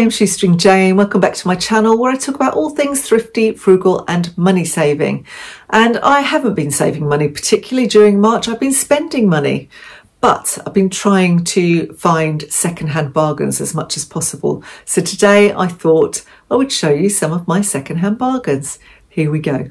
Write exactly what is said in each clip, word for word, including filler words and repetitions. I'm Shoestring Jane, welcome back to my channel where I talk about all things thrifty, frugal and money saving. And I haven't been saving money, particularly during March. I've been spending money, but I've been trying to find secondhand bargains as much as possible. So today I thought I would show you some of my secondhand bargains. Here we go.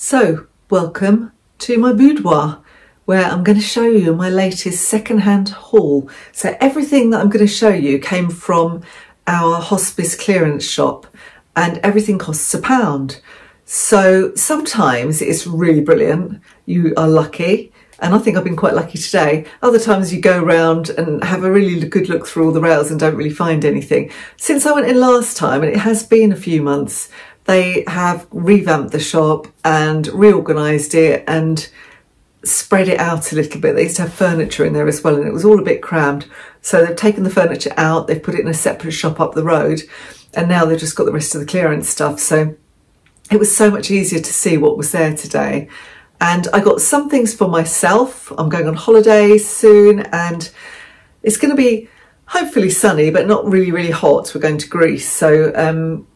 So, welcome to my boudoir, where I'm going to show you my latest secondhand haul. So everything that I'm going to show you came from our hospice clearance shop, and everything costs a pound. So sometimes it's really brilliant, you are lucky, and I think I've been quite lucky today. Other times you go around and have a really good look through all the rails and don't really find anything. Since I went in last time, and it has been a few months, they have revamped the shop and reorganised it and spread it out a little bit. They used to have furniture in there as well, and it was all a bit crammed. So they've taken the furniture out, they've put it in a separate shop up the road, and now they've just got the rest of the clearance stuff. So it was so much easier to see what was there today. And I got some things for myself. I'm going on holiday soon and it's going to be hopefully sunny, but not really, really hot. We're going to Greece. So, um,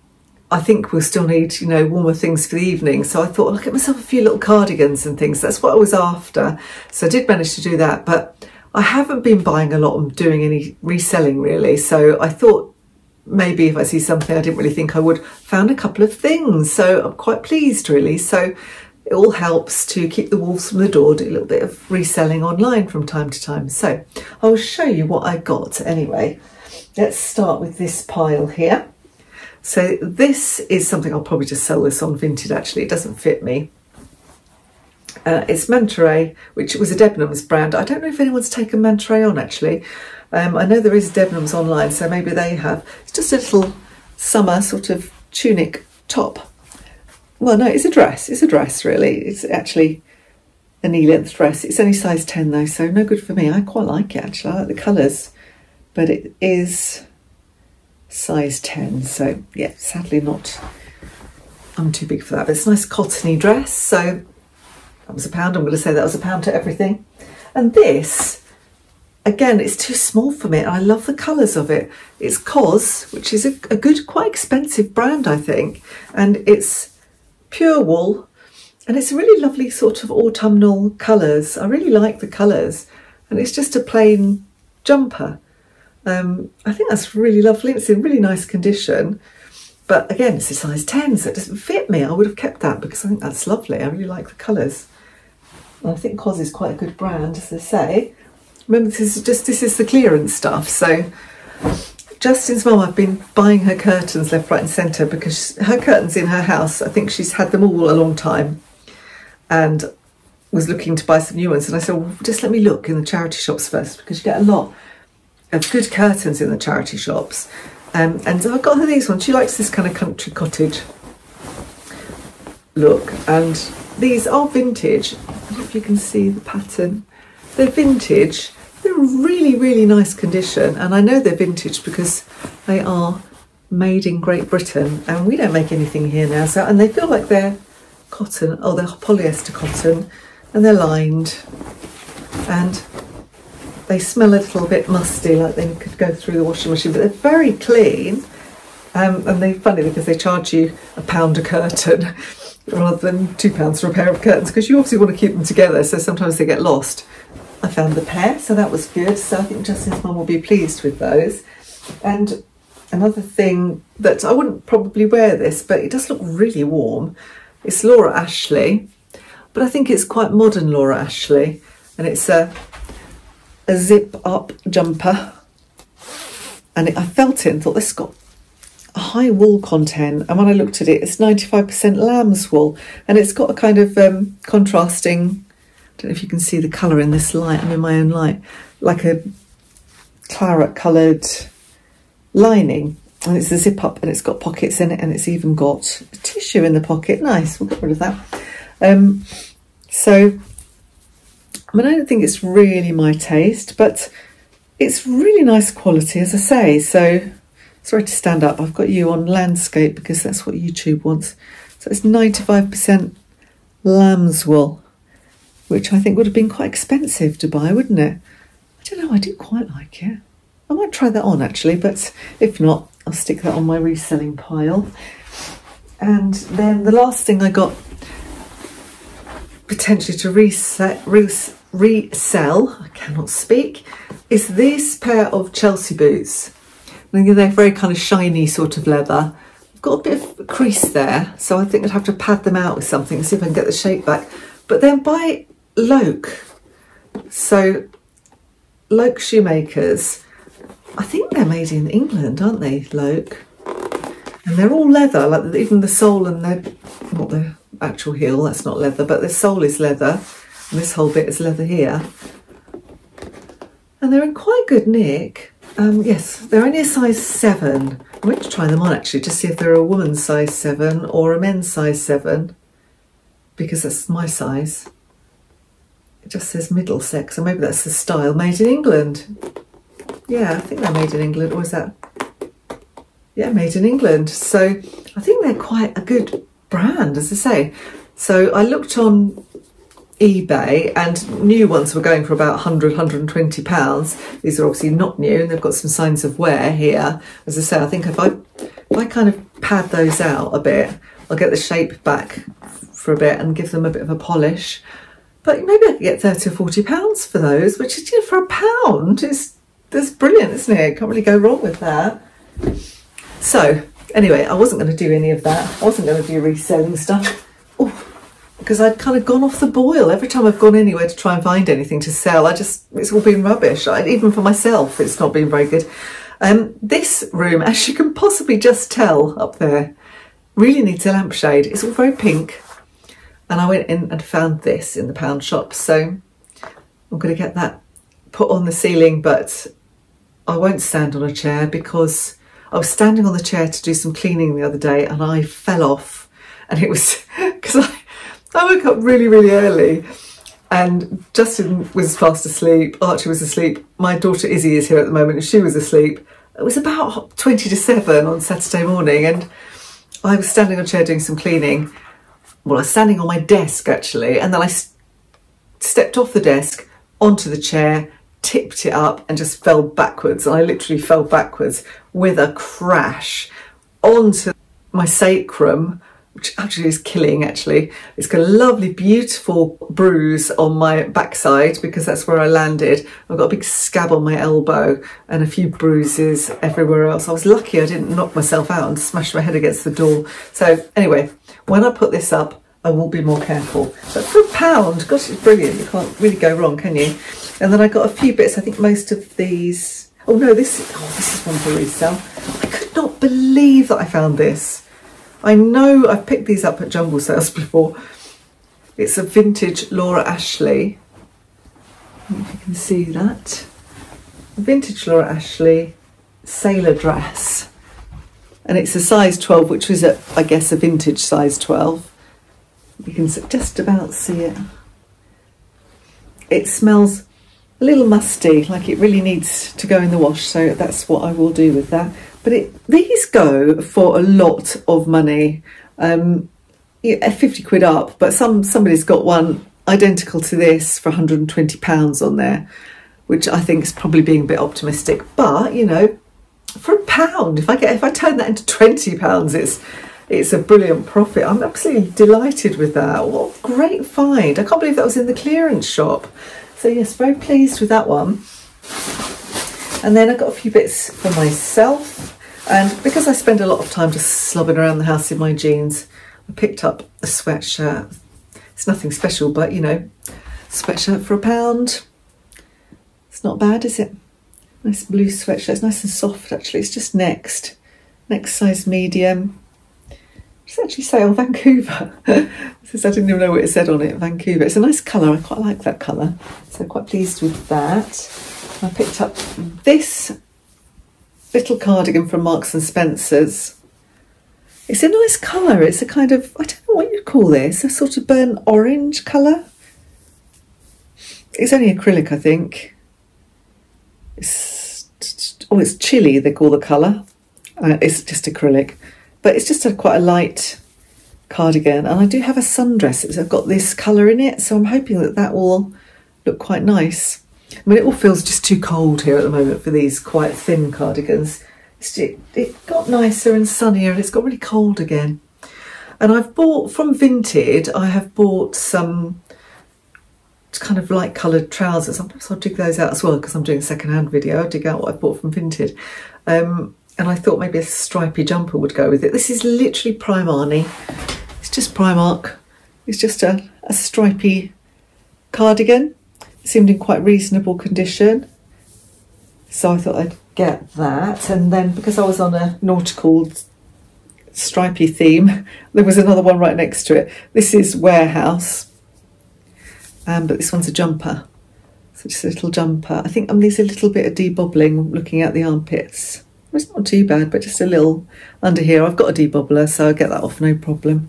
I think we'll still need, you know, warmer things for the evening. So I thought, I'll get myself a few little cardigans and things. That's what I was after. So I did manage to do that, but I haven't been buying a lot and doing any reselling really. So I thought maybe if I see something I didn't really think I would, found a couple of things. So I'm quite pleased really. So it all helps to keep the wolves from the door, do a little bit of reselling online from time to time. So I'll show you what I got anyway. Let's start with this pile here. So this is something, I'll probably just sell this on Vinted actually, it doesn't fit me. Uh, it's Manta Ray, which was a Debenhams brand. I don't know if anyone's taken Manta Ray on actually. Um, I know there is Debenhams online, so maybe they have. It's just a little summer sort of tunic top. Well, no, it's a dress. It's a dress really. It's actually a knee-length dress. It's only size ten though, so no good for me. I quite like it actually. I like the colours, but it is size ten, so yeah, sadly not, I'm too big for that, but it's a nice cottony dress. So that was a pound. I'm going to say that was a pound to everything. And this again, it's too small for me and I love the colours of it. It's C O S, which is a, a good, quite expensive brand I think, and it's pure wool and it's really lovely sort of autumnal colours. I really like the colours, and it's just a plain jumper. Um, I think that's really lovely. It's in really nice condition, but again, it's a size ten, so it doesn't fit me. I would have kept that because I think that's lovely. I really like the colours. I think C O S is quite a good brand, as they say. Remember, this is just this is the clearance stuff. So Justin's mum, I've been buying her curtains left, right, and centre because her curtains in her house, I think she's had them all a long time, and was looking to buy some new ones. And I said, well, just let me look in the charity shops first because you get a lot of good curtains in the charity shops. Um, and I got her these ones. She likes this kind of country cottage look, and these are vintage. I don't know if you can see the pattern. They're vintage, they're really, really nice condition, and I know they're vintage because they are made in Great Britain and we don't make anything here now. So, and they feel like they're cotton, oh, they're polyester cotton, and they're lined, and they smell a little bit musty, like they could go through the washing machine, but they're very clean. Um, and they're funny because they charge you a pound a curtain rather than two pounds for a pair of curtains, because you obviously want to keep them together, so sometimes they get lost. I found the pair, so that was good. So I think Justin's mum will be pleased with those. And another thing that I wouldn't probably wear this, but it does look really warm. It's Laura Ashley, but I think it's quite modern Laura Ashley, and it's a a zip-up jumper, and it, I felt it and thought this got a high wool content, and when I looked at it, it's ninety-five percent lamb's wool, and it's got a kind of um, contrasting, I don't know if you can see the colour in this light, I'm in my own light, like a claret coloured lining, and it's a zip-up and it's got pockets in it, and it's even got a tissue in the pocket. Nice, we'll get rid of that. Um, so I mean, I don't think it's really my taste, but it's really nice quality, as I say. So, sorry to stand up. I've got you on landscape because that's what YouTube wants. So it's ninety-five percent lamb's wool, which I think would have been quite expensive to buy, wouldn't it? I don't know, I do quite like it. I might try that on actually, but if not, I'll stick that on my reselling pile. And then the last thing I got potentially to reset, res, resell, I cannot speak, is this pair of Chelsea boots. And they're very kind of shiny sort of leather. I've got a bit of a crease there, so I think I'd have to pad them out with something, see if I can get the shape back. But then by Loke, so Loke Shoemakers. I think they're made in England, aren't they, Loke? And they're all leather, like even the sole and their, not the actual heel, that's not leather, but the sole is leather, and this whole bit is leather here. And they're in quite good nick. Um, yes, they're only a size seven. I'm going to try them on actually, to see if they're a woman's size seven or a men's size seven, because that's my size. It just says Middlesex, so maybe that's the style, made in England. Yeah, I think they're made in England, or is that? Yeah, made in England. So I think they're quite a good brand, as I say. So I looked on eBay and new ones were going for about a hundred, a hundred and twenty pounds. These are obviously not new and they've got some signs of wear here. As I say, I think if I, if I kind of pad those out a bit, I'll get the shape back for a bit and give them a bit of a polish. But maybe I could get thirty or forty pounds for those, which is, you know, for a pound, it's, that's brilliant, isn't it? Can't really go wrong with that. So, anyway, I wasn't going to do any of that. I wasn't going to do reselling stuff. Oh, because I'd kind of gone off the boil. Every time I've gone anywhere to try and find anything to sell, I just, it's all been rubbish. I, even for myself, it's not been very good. Um, this room, as you can possibly just tell up there, really needs a lampshade. It's all very pink. And I went in and found this in the pound shop. So, I'm going to get that put on the ceiling, but I won't stand on a chair because I was standing on the chair to do some cleaning the other day and I fell off, and it was because I, I woke up really, really early and Justin was fast asleep, Archie was asleep, my daughter Izzy is here at the moment and she was asleep. It was about twenty to seven on Saturday morning and I was standing on a chair doing some cleaning. Well, I was standing on my desk actually, and then I st- stepped off the desk onto the chair, tipped it up and just fell backwards. I literally fell backwards with a crash onto my sacrum, which actually is killing actually. It's got a lovely, beautiful bruise on my backside because that's where I landed. I've got a big scab on my elbow and a few bruises everywhere else. I was lucky I didn't knock myself out and smash my head against the door. So anyway, when I put this up, I will be more careful. But for a pound, gosh, it's brilliant. You can't really go wrong, can you? And then I got a few bits. I think most of these... Oh, no, this, oh, this is one for resale. I could not believe that I found this. I know I've picked these up at jumble sales before. It's a vintage Laura Ashley. I don't know if you can see that. A vintage Laura Ashley sailor dress. And it's a size twelve, which was, a, I guess, a vintage size twelve. You can just about see it. It smells a little musty, like it really needs to go in the wash, so that's what I will do with that. But it, these go for a lot of money, um, yeah, fifty quid up, but some somebody's got one identical to this for a hundred and twenty pounds on there, which I think is probably being a bit optimistic. But, you know, for a pound, if I get if I turn that into twenty pounds, it's... It's a brilliant profit. I'm absolutely delighted with that. What a great find. I can't believe that was in the clearance shop. So yes, very pleased with that one. And then I got a few bits for myself. And because I spend a lot of time just slobbing around the house in my jeans, I picked up a sweatshirt. It's nothing special, but you know, sweatshirt for a pound. It's not bad, is it? Nice blue sweatshirt. It's nice and soft, actually. It's just next. Next size medium. It's actually say on Vancouver. It says, I didn't even know what it said on it, Vancouver. It's a nice colour. I quite like that colour. So quite pleased with that. I picked up this little cardigan from Marks and Spencer's. It's a nice colour. It's a kind of, I don't know what you'd call this, a sort of burnt orange colour. It's only acrylic, I think. It's, oh, it's chili, they call the colour. Uh, it's just acrylic. But it's just a quite a light cardigan, and I do have a sundress that's got this colour in it, so I'm hoping that that will look quite nice. I mean, it all feels just too cold here at the moment for these quite thin cardigans. It's, it, it got nicer and sunnier, and it's got really cold again. And I've bought from Vinted, I have bought some kind of light coloured trousers. Sometimes I'll dig those out as well, because I'm doing a second hand video. I'll dig out what I bought from Vinted. Um, and I thought maybe a stripy jumper would go with it. This is literally Primark. It's just Primark. It's just a, a stripy cardigan. It seemed in quite reasonable condition. So I thought I'd get that. And then because I was on a nautical stripy theme, there was another one right next to it. This is Warehouse. Um, but this one's a jumper, so just a little jumper. I think um, there's a little bit of debobbling looking at the armpits. Well, it's not too bad, but just a little under here. I've got a debobbler, so I'll get that off, no problem.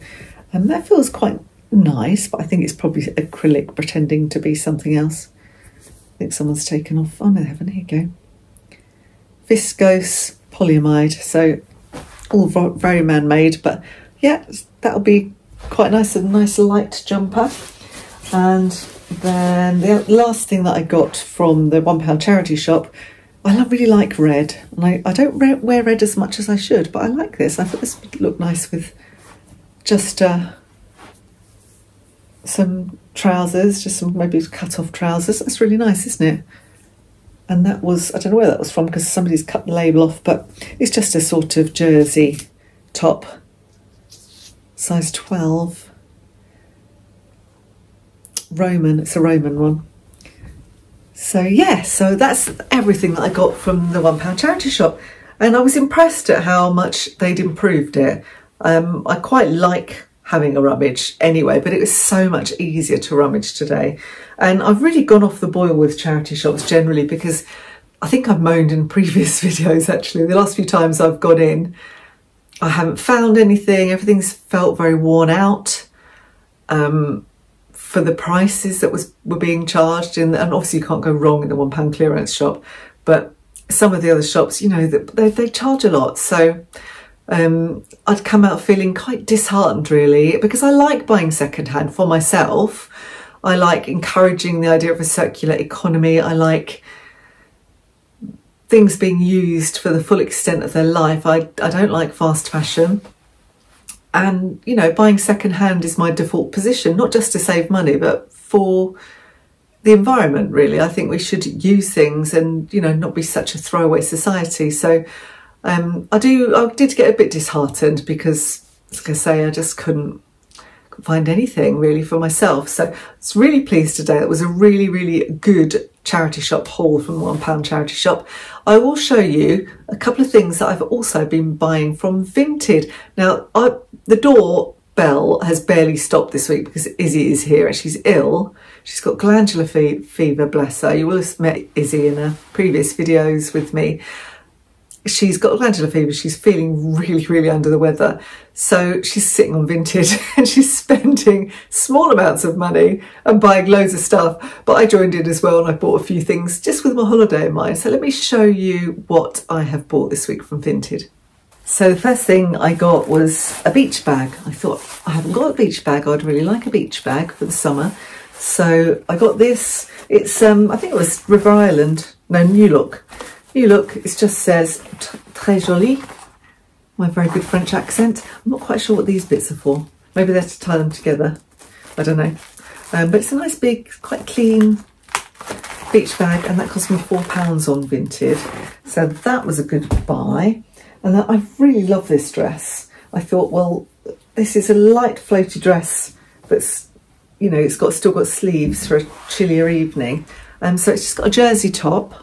And um, that feels quite nice, but I think it's probably acrylic pretending to be something else. I think someone's taken off. Oh, no, they haven't. Here you go. Viscose polyamide, so all very man-made, but yeah, that'll be quite nice, a nice light jumper. And then the last thing that I got from the one pound charity shop, I love, really like red. And I, I don't re wear red as much as I should, but I like this. I thought this would look nice with just uh, some trousers, just some maybe cut-off trousers. That's really nice, isn't it? And that was, I don't know where that was from because somebody's cut the label off, but it's just a sort of jersey top, size twelve. Roman, it's a Roman one. So yeah, so that's everything that I got from the one pound charity shop, and I was impressed at how much they'd improved it. Um, I quite like having a rummage anyway, but it was so much easier to rummage today. And I've really gone off the boil with charity shops generally, because I think I've moaned in previous videos actually. The last few times I've gone in, I haven't found anything. Everything's felt very worn out. Um, for the prices that was were being charged, in, and obviously you can't go wrong in the one pound clearance shop, but some of the other shops, you know, they, they charge a lot. So um, I'd come out feeling quite disheartened really, because I like buying secondhand for myself. I like encouraging the idea of a circular economy. I like things being used for the full extent of their life. I, I don't like fast fashion. And, you know, buying secondhand is my default position, not just to save money, but for the environment, really. I think we should use things and, you know, not be such a throwaway society. So um, I do, I did get a bit disheartened because, like I say, I just couldn't, couldn't find anything really for myself. So I was really pleased today. That was a really, really good charity shop haul from one pound charity shop. I will show you a couple of things that I've also been buying from Vinted. Now, I, the doorbell has barely stopped this week because Izzy is here and she's ill. She's got glandular fe fever, bless her. You will have met Izzy in her previous videos with me. She's got glandular fever. She's feeling really, really under the weather. So she's sitting on Vinted and she's spending small amounts of money and buying loads of stuff. But I joined in as well and I bought a few things just with my holiday in mind. So let me show you what I have bought this week from Vinted. So the first thing I got was a beach bag. I thought, I haven't got a beach bag. I'd really like a beach bag for the summer. So I got this. It's, um, I think it was River Island. No, New Look. You look, it just says très joli, my very good French accent. I'm not quite sure what these bits are for. Maybe they're to tie them together. I don't know. Um, but it's a nice big, quite clean beach bag, and that cost me four pounds on Vinted. So that was a good buy. And I really love this dress. I thought, well, this is a light floaty dress that's, you know, it's got still got sleeves for a chillier evening. Um, so it's just got a jersey top.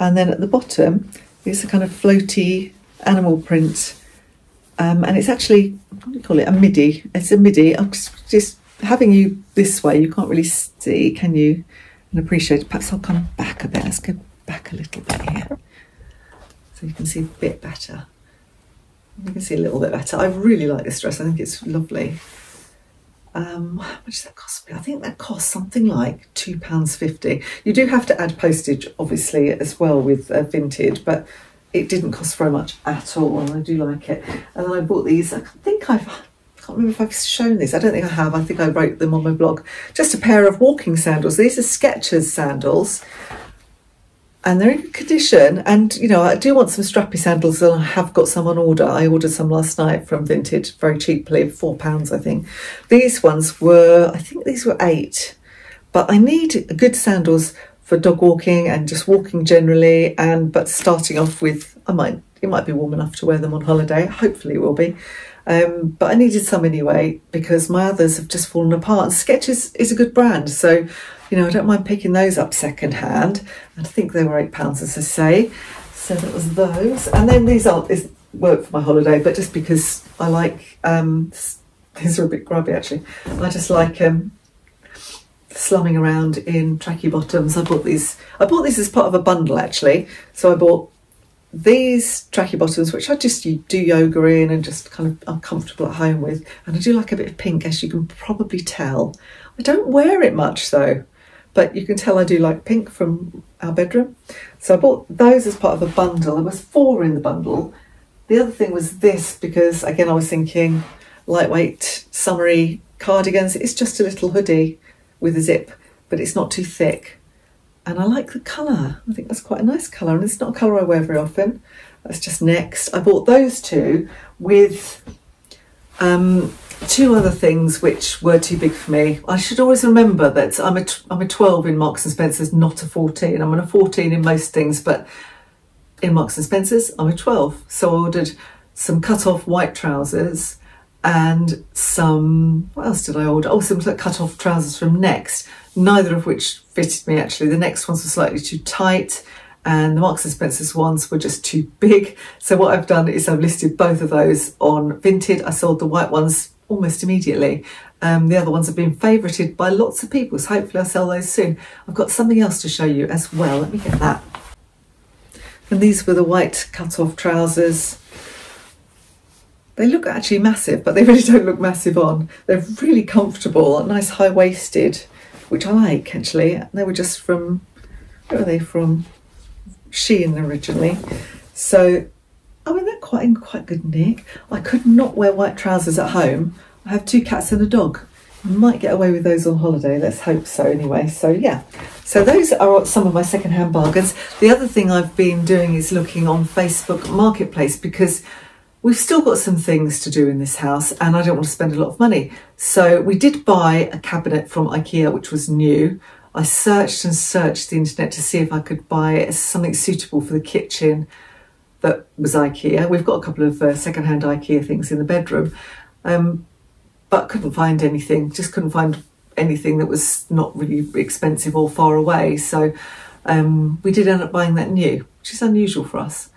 And then at the bottom, it's a kind of floaty animal print. Um, and it's actually, what do you call it? A midi. It's a midi. I'm just, just having you this way, you can't really see, can you? And appreciate it. Perhaps I'll come back a bit. Let's go back a little bit here. So you can see a bit better. You can see a little bit better. I really like this dress. I think it's lovely. Um, how much does that cost me? I think that costs something like two pounds fifty. You do have to add postage, obviously, as well with uh, Vinted, but it didn't cost very much at all, and I do like it. And then I bought these. I think I've, I can't remember if I've shown these. I don't think I have. I think I wrote them on my blog. Just a pair of walking sandals. These are Skechers sandals. And they're in good condition. And, you know, I do want some strappy sandals, and I have got some on order. I ordered some last night from Vinted very cheaply, four pounds, I think. These ones were, I think these were eight. But I need good sandals for dog walking and just walking generally. And but starting off with, I might, it might be warm enough to wear them on holiday. Hopefully it will be. Um, but I needed some anyway, because my others have just fallen apart. And Skechers is a good brand. So, you know, I don't mind picking those up secondhand. I think they were eight pounds, as I say. So that was those. And then these aren't this work for my holiday, but just because I like, um, these are a bit grubby actually. I just like um, slumming around in tracky bottoms. I bought these, I bought these as part of a bundle actually. So I bought these tracky bottoms, which I just do yoga in and just kind of I'm comfortable at home with. And I do like a bit of pink, as you can probably tell. I don't wear it much though. But you can tell I do like pink from our bedroom. So I bought those as part of a bundle. There was four in the bundle. The other thing was this, because again, I was thinking lightweight, summery cardigans. It's just a little hoodie with a zip, but it's not too thick. And I like the colour. I think that's quite a nice colour, and it's not a colour I wear very often. That's just next. I bought those two with um, two other things which were too big for me. I should always remember that I'm a, I'm a twelve in Marks and Spencer's, not a fourteen. I'm on a fourteen in most things, but in Marks and Spencer's, I'm a twelve. So I ordered some cut-off white trousers and some, what else did I order? Oh, some cut-off trousers from Next, neither of which fitted me actually. The Next ones were slightly too tight, and the Marks and Spencer's ones were just too big. So what I've done is I've listed both of those on Vinted. I sold the white ones almost immediately. Um, the other ones have been favourited by lots of people, so hopefully I'll sell those soon. I've got something else to show you as well. Let me get that. And these were the white cut-off trousers. They look actually massive, but they really don't look massive on. They're really comfortable, nice high-waisted, which I like actually. And they were just from, where are they from? Shein originally. So I mean, they're quite in quite good nick. I could not wear white trousers at home. I have two cats and a dog. I might get away with those on holiday. Let's hope so anyway. So yeah, so those are some of my secondhand bargains. The other thing I've been doing is looking on Facebook Marketplace, because we've still got some things to do in this house and I don't want to spend a lot of money. So we did buy a cabinet from IKEA, which was new. I searched and searched the internet to see if I could buy something suitable for the kitchen that was IKEA. We've got a couple of uh, secondhand IKEA things in the bedroom, um, but couldn't find anything, just couldn't find anything that was not really expensive or far away. So um, we did end up buying that new, which is unusual for us,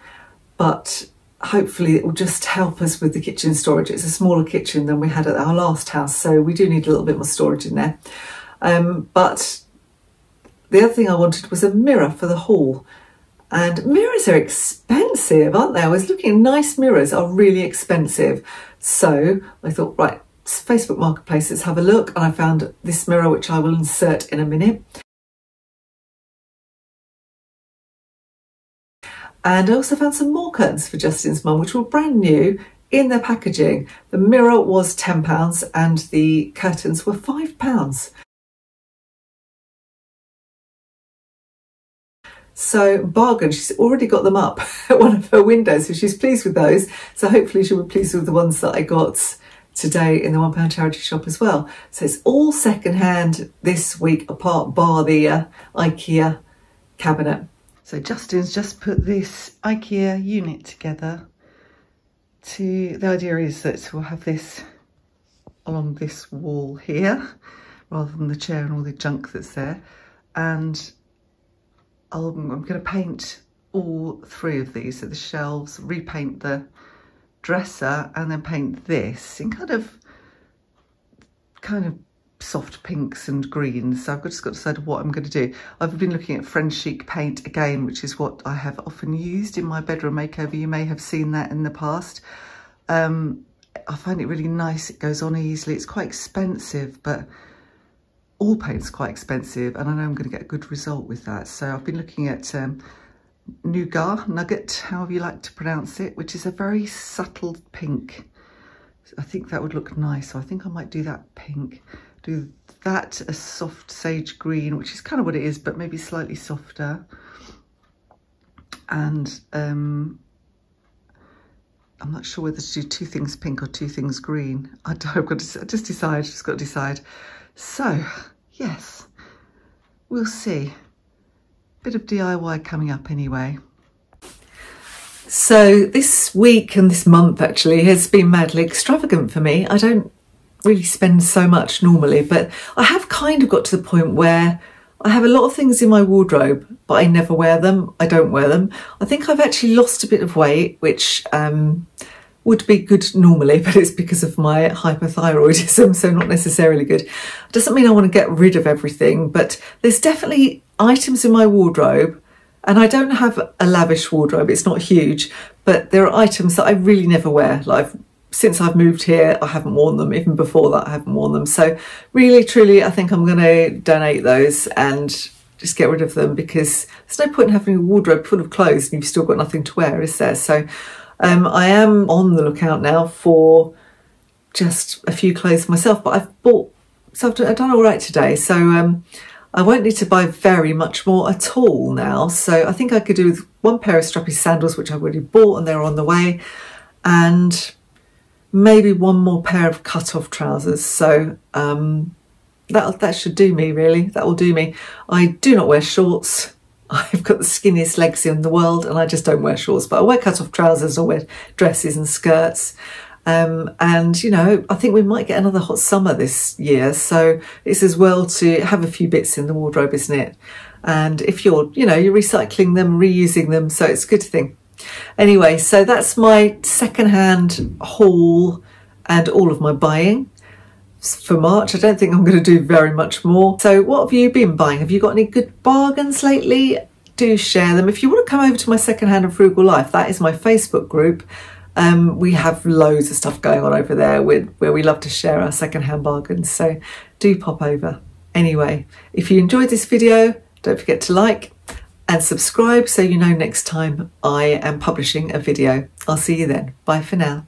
but hopefully it will just help us with the kitchen storage. It's a smaller kitchen than we had at our last house, so we do need a little bit more storage in there. Um, but the other thing I wanted was a mirror for the hall. And mirrors are expensive, aren't they? I was looking, nice mirrors are really expensive. So I thought, right, Facebook Marketplace, let's have a look. And I found this mirror, which I will insert in a minute. And I also found some more curtains for Justin's mum, which were brand new in their packaging. The mirror was ten pounds and the curtains were five pounds. So bargain, she's already got them up at one of her windows, so she's pleased with those. So hopefully she'll be pleased with the ones that I got today in the one pound charity shop as well. So it's all secondhand this week, apart bar the uh, IKEA cabinet. So Justin's just put this IKEA unit together. To the idea is that we'll have this along this wall here, rather than the chair and all the junk that's there. And I'll, I'm going to paint all three of these, so the shelves, repaint the dresser, and then paint this in kind of kind of soft pinks and greens. So I've just got to decide what I'm going to do. I've been looking at Frenchic paint again, which is what I have often used in my bedroom makeover. You may have seen that in the past. Um, I find it really nice. It goes on easily. It's quite expensive, but all paint's quite expensive, and I know I'm going to get a good result with that. So I've been looking at um, Nougat, Nougat, however you like to pronounce it, which is a very subtle pink. I think that would look nice. So I think I might do that pink, do that a soft sage green, which is kind of what it is, but maybe slightly softer. And um, I'm not sure whether to do two things pink or two things green. I don't, I've got to I just decide, just got to decide. So yes, we'll see. Bit of D I Y coming up anyway. So this week and this month actually has been madly extravagant for me. I don't really spend so much normally, but I have kind of got to the point where I have a lot of things in my wardrobe, but I never wear them. I don't wear them. I think I've actually lost a bit of weight, which um, would be good normally, but it's because of my hypothyroidism, so not necessarily good. It doesn't mean I want to get rid of everything, but there's definitely items in my wardrobe, and I don't have a lavish wardrobe. It's not huge, but there are items that I really never wear. Like I've, since I've moved here, I haven't worn them. Even before that, I haven't worn them. So really, truly, I think I'm going to donate those and just get rid of them, because there's no point in having a wardrobe full of clothes and you've still got nothing to wear, is there? So um, I am on the lookout now for just a few clothes myself, but I've bought, so I've done, I've done all right today. So um, I won't need to buy very much more at all now. So I think I could do with one pair of strappy sandals, which I've already bought and they're on the way, and maybe one more pair of cut-off trousers. So um, that, that should do me, really. That will do me. I do not wear shorts. I've got the skinniest legs in the world and I just don't wear shorts, but I wear cut-off trousers or wear dresses and skirts. Um, and, you know, I think we might get another hot summer this year. So it's as well to have a few bits in the wardrobe, isn't it? And if you're, you know, you're recycling them, reusing them, so it's a good thing. Anyway, so that's my second-hand haul and all of my buying for March. I don't think I'm going to do very much more. So what have you been buying? Have you got any good bargains lately? Do share them. If you want to come over to my Secondhand and Frugal Life, that is my Facebook group. Um, we have loads of stuff going on over there with, where we love to share our secondhand bargains. So do pop over. Anyway, if you enjoyed this video, don't forget to like and subscribe so you know next time I am publishing a video. I'll see you then. Bye for now.